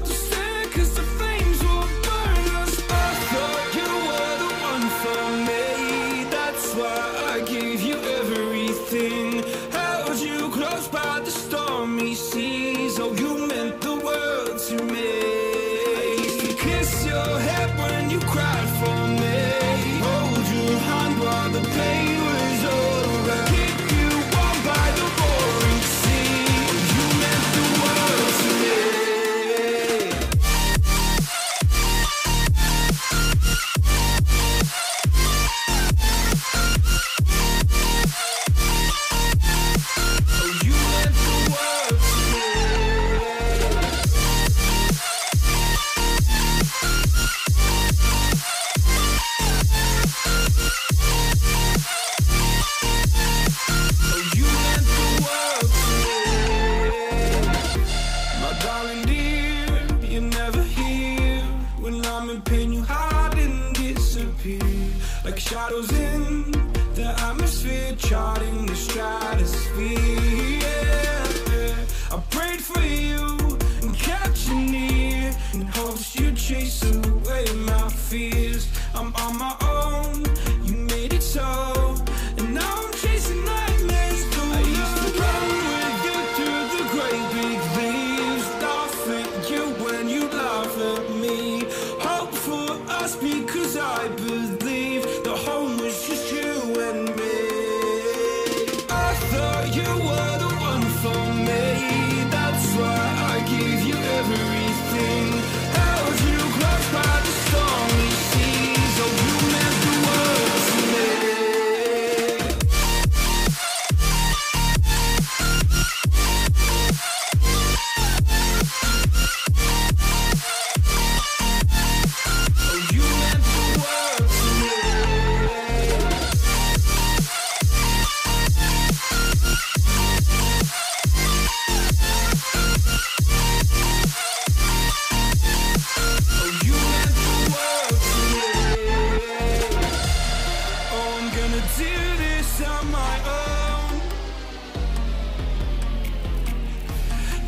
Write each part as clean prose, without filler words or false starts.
Just stare, 'cause the flames will burn us. I thought you were the one for me, that's why I gave you everything. Held you close by the stormy seas. Oh, you meant the world to me. I used to kiss your head when you cried for me. Hold your hand while the pain was over. Keep you warm by the roaring sea. You meant the world to me. Oh, you meant the world to like shadows in the atmosphere, charting the stratosphere. I prayed for you and kept you near in hopes you'd chase away my fears. I'm on my own, you made it so, and now I'm chasing nightmares. I used to run with you through the great big leaves, laugh at you when you laugh at me. Hope for us because I believe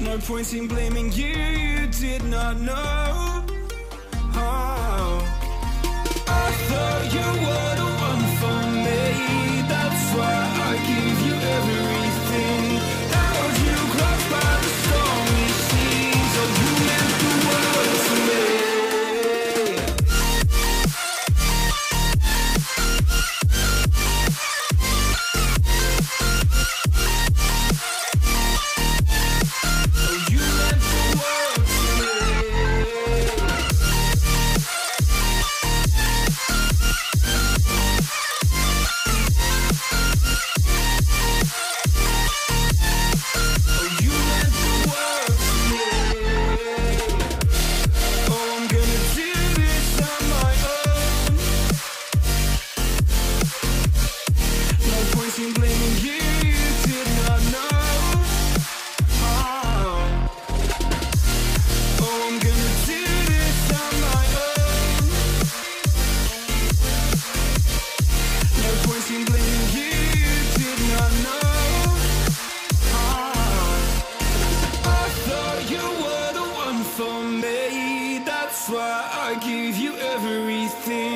no point in blaming you, you did not know how. I thought you were the one for me, that's why I gave you everything. Held you close by the stormy seas. Oh, you meant the world to me. For me, that's why I gave you everything.